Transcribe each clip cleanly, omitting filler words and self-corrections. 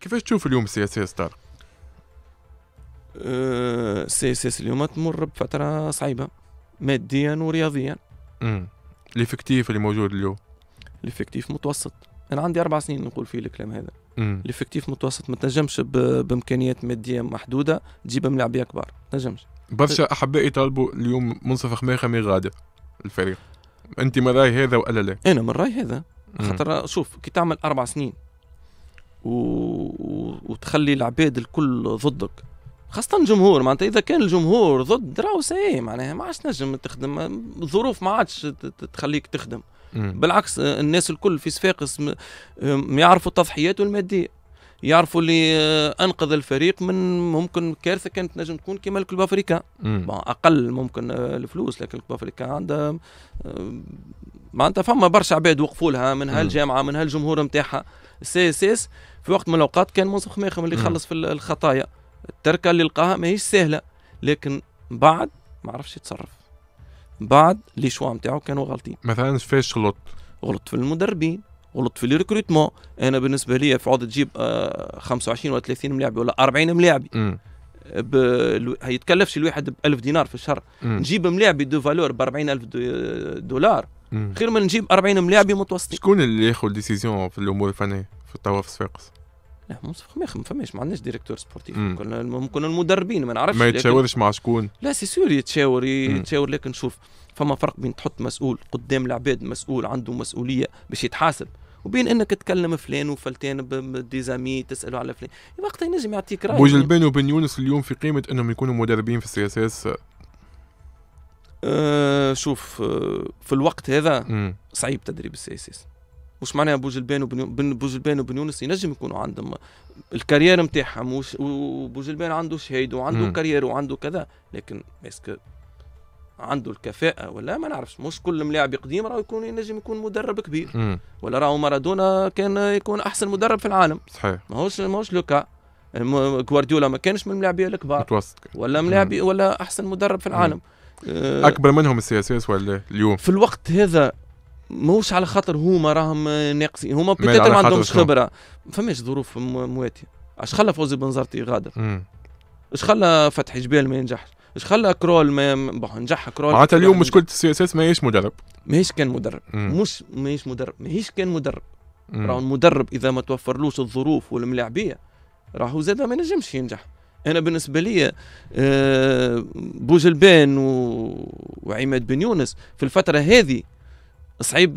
كيفاش تشوف اليوم السي اس اس طارق؟ السي اس اس اليوم تمر بفتره صعيبه ماديا ورياضيا. الافكتيف اللي موجود اليوم، الافكتيف متوسط. انا عندي 4 سنين نقول فيه الكلام هذا. الافكتيف متوسط، ما تنجمش بامكانيات ماديه محدوده تجيب ملاعبيه كبار، ما تنجمش. برشا احبائي طالبوا اليوم منصف خماخم يغادر الفريق، انت من راي هذا ولا لا؟ انا من راي هذا، خاطر شوف كي تعمل 4 سنين وتخلي العباد الكل ضدك، خاصة الجمهور. معناتها إذا كان الجمهور ضد راهو ساي، معناها ما عادش تنجم تخدم، الظروف ما عادش تخليك تخدم. بالعكس الناس الكل في صفاقس يعرفوا التضحيات المادية، يعرفوا اللي أنقذ الفريق من ممكن كارثة كانت نجم تكون كما الكلوب أفريكا. أقل ممكن الفلوس، لكن الكلوب أفريكا عندها معناتها فما برشا عباد وقفوا لها، من هالجامعة من هالجمهور نتاعها. السي اس اس في وقت من الأوقات كان منصف خماخم اللي يخلص في الخطايا، التركه اللي لقاها ماهيش سهله، لكن بعد ما عرفش يتصرف، بعد لي شوا نتاعو كانوا غلطين. مثلا فاش غلط؟ غلط في المدربين، غلط في الريكروتمون. انا بالنسبه لي في عوض تجيب 25 ولا 30 ملاعبي ولا 40 ملاعبي، هيتكلفش الواحد ب 1000 دينار في الشهر، نجيب ملاعبي دو فالور ب 40000 دولار، خير من نجيب 40 ملاعبي متوسطين. شكون اللي ياخذ ديسيزيون في الامور الفنيه في التوا في صفاقس؟ لا منصف خماخم ما فماش، ما عندناش ديريكتور سبورتيف. ممكن المدربين ما نعرفش، ما يتشاورش مع شكون؟ لا سي سور يتشاور يتشاور، لكن شوف فما فرق بين تحط مسؤول قدام العباد، مسؤول عنده مسؤوليه باش يتحاسب، وبين انك تكلم فلان وفلتان بديزامي تساله على فلان، وقتها ينجم يعطيك راي. بوجلبان وبن يونس اليوم في قيمه انهم يكونوا مدربين في السي اس اس. شوف في الوقت هذا صعيب تدريب السي اس اس. واش معناها بوجلبان وبن يونس ينجم يكونوا عندهم الكارير نتاعهم، وبوجلبان عنده شهيد وعنده كارير وعنده كذا، لكن اسكو عنده الكفاءه ولا ما نعرفش. مش كل ملاعب قديم راهو يكون ينجم يكون مدرب كبير، ولا راهو مارادونا كان يكون احسن مدرب في العالم. صحيح، ماهوش لوكا. غوارديولا ما كانش من الملاعبيه الكبار، متوسط، ولا ملاعبي ولا احسن مدرب في العالم. اكبر منهم السياسات ولا اليوم في الوقت هذا؟ ماهوش على خاطر هما راهم ناقصين، هما بيتيتر ما عندهمش خبره، ما فماش ظروف مواتيه. اش خلى فوزي بنزرتي يغادر؟ اش خلى فتحي جبال ما ينجحش؟ اش خلى كرول ما نجح كرول؟ معناتها اليوم مشكله السي اس اس ماهيش مدرب، ماهيش كان مدرب، مش ماهيش مدرب، ماهيش كان مدرب. راهو المدرب اذا ما توفرلوش الظروف والملاعبيه راهو زاد ما ينجمش ينجح. انا بالنسبه لي بوجلبان وعماد بن يونس في الفتره هذه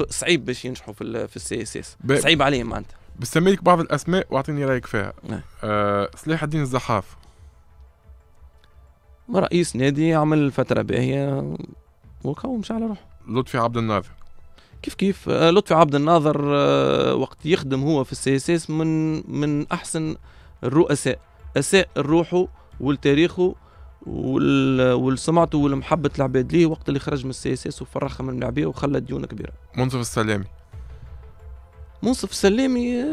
صعيب باش ينجحوا في السي اس اس، صعيب عليهم. معناتها بسمي لك بعض الاسماء واعطيني رايك فيها. صلاح الدين الزحاف، رئيس نادي عمل فتره باهيه وكو مش على روحه. لطفي عبد الناصر كيف لطفي عبد الناصر وقت يخدم هو في السي اس اس من احسن الرؤساء، اساء لروحه ولتاريخه والسمعته والمحبة العباد ليه وقت اللي خرج من السي اس اس وفرخها من الملاعبيه وخلى ديون كبيره. منصف السلامي،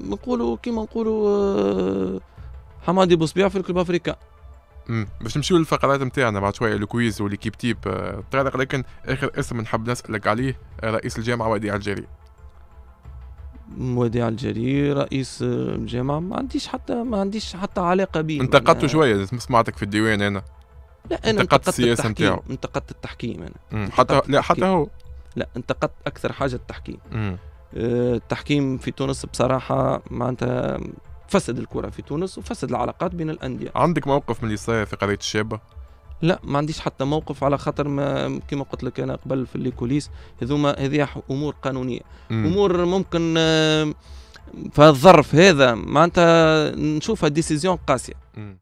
نقولوا كيما نقولوا حمادي بوسبيع في الكلوب افريكا. باش نمشيو للفقرات نتاعنا بعد شويه، الكويز والكيب تيب طارق، لكن اخر اسم نحب نسالك عليه رئيس الجامعه وادي الجرير. مودي الجرير رئيس الجامعه، ما عنديش حتى علاقه به. انتقدته شويه، سمعتك في الديوان. انا لا، انا انتقدت السياسه نتاعو، انتقدت التحكيم انا، حتى لا حتى هو لا، انتقدت اكثر حاجه التحكيم. التحكيم في تونس بصراحه معناتها فسد الكره في تونس وفسد العلاقات بين الانديه. عندك موقف من اللي صاير في قضيه الشابه؟ لا ما عنديش حتى موقف، على خاطر ما كما قلت لك انا قبل في الكوليس هذوما، هذه امور قانونيه، امور ممكن في الظرف هذا معناتها نشوفها ديسيزيون قاسيه.